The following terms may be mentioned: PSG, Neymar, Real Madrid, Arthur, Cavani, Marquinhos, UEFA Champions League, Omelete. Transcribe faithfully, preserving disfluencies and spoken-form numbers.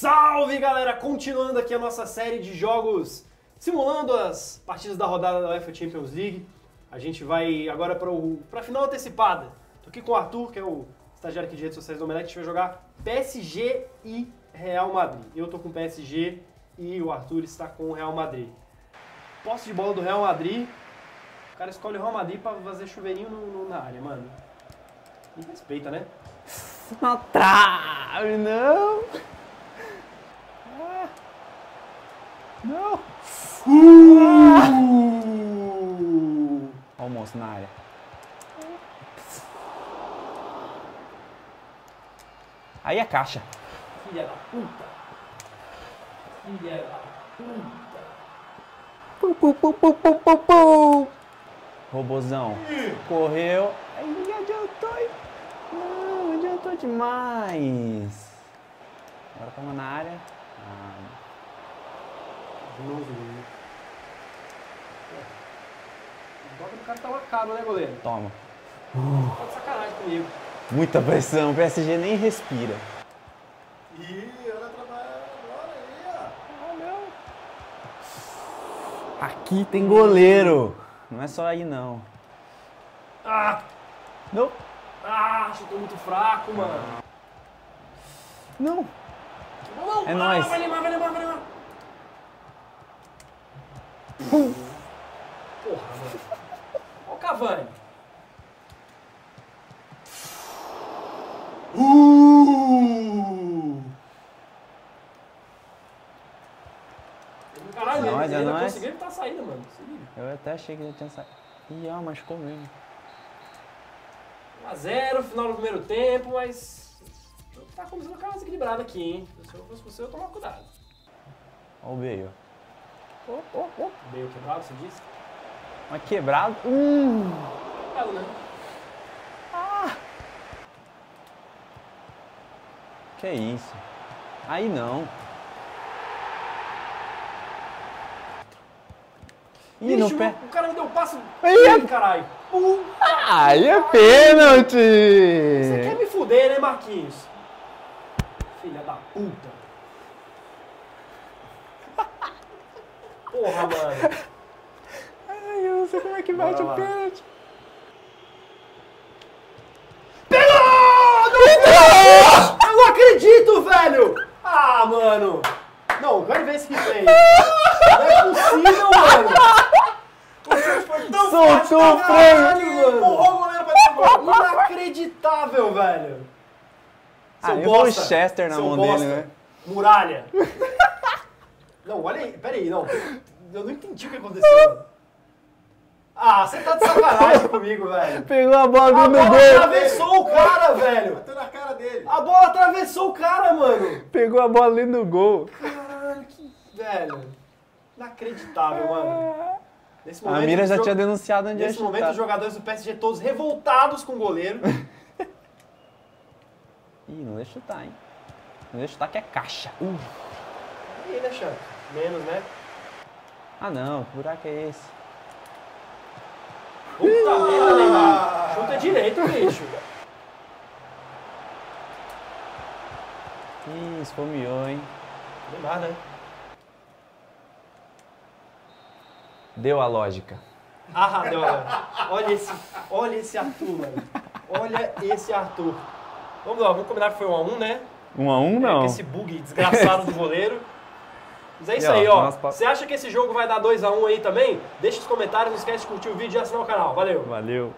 Salve, galera! Continuando aqui a nossa série de jogos simulando as partidas da rodada da UEFA Champions League. A gente vai agora para a final antecipada. Estou aqui com o Arthur, que é o estagiário aqui de redes sociais do Omelete. A gente vai jogar P S G e Real Madrid. Eu estou com o P S G e o Arthur está com o Real Madrid. Posse de bola do Real Madrid. O cara escolhe o Real Madrid para fazer chuveirinho no, no, na área, mano. Me respeita, né? Uma trave, não! Ah. Não! Uh. Ah. Olha o monstro na área. Aí é caixa. Filha da puta! Filha da puta! Pum, pum, pum, pum, pum, pum, pum. Robozão. Ih. Correu. Aí adiantou, hein? Não, adiantou demais. Agora estamos na área. O toque do cara tá lacado, né, goleiro? Toma. Uh. Tá de sacanagem comigo. Muita pressão, o P S G nem respira. Ih, olha trabalhar agora aí, ó. Olha. Aqui tem goleiro. Não é só aí, não. Ah! Não! Ah, chutou muito fraco, mano. Não! Não, não. É ah, nóis! Vai Neymar, vai Neymar, vai Neymar! Pum! Porra, mano! Olha o Cavani! Uh! Caralho, é nóis, ele é nóis. Conseguiu evitar a saída, mano. Eu até achei que já tinha saído. Ih, ó, machucou mesmo. um a zero, final do primeiro tempo, mas tá começando a ficar mais equilibrado aqui, hein? Se eu fosse você, eu tomar cuidado. Olha o Bale. Oh, oh, oh. Bale quebrado, você disse? Mas quebrado? Hum! Quebrado, né? Ah! Que isso? Aí não. Ih, no pé. O cara me deu um passo. Aí, caralho. Uh, aí é pênalti. Você quer me fuder, né, Marquinhos? Filha da puta. Porra, mano. Ai, eu não sei como é que bate o pênalti. Pegou! Não, eu não acredito, velho. Ah, mano. Não, vai ver esse que tem. Não é possível, mano. Soltou o freio! Empurrou o goleiro pra dentro! Inacreditável, velho! Ah, eu vou o Chester na mão dele, né? Muralha! Não, olha aí, peraí, não. Eu não entendi o que aconteceu. Ah, você tá de sacanagem comigo, velho! Pegou a bola do meu gol! A bola atravessou o cara, velho! Bateu na cara dele! A bola atravessou o cara, mano! Pegou a bola ali no gol! Caralho, que velho! Inacreditável, mano! Nesse momento, a mira já tinha denunciado onde ia chutar. Nesse momento, os jogadores do P S G todos revoltados com o goleiro. Ih, não deixa chutar, hein? Não deixa chutar que é caixa. Uh. E aí, né, Chan? Menos, né? Ah, não. Que buraco é esse? Puta merda, Neymar. Chuta direito, bicho. Ih, esfomeou, hein? Neymar, né? Deu a lógica. Ah, deu a lógica. Olha esse, olha esse Arthur, mano. Olha esse Arthur. Vamos lá, vamos combinar que foi um a um, né? um a um, não. É, esse bug desgraçado do goleiro. Mas é isso e, aí, ó. Você acha que esse jogo vai dar dois a um aí também? Deixa os comentários, não esquece de curtir o vídeo e assinar o canal. Valeu. Valeu.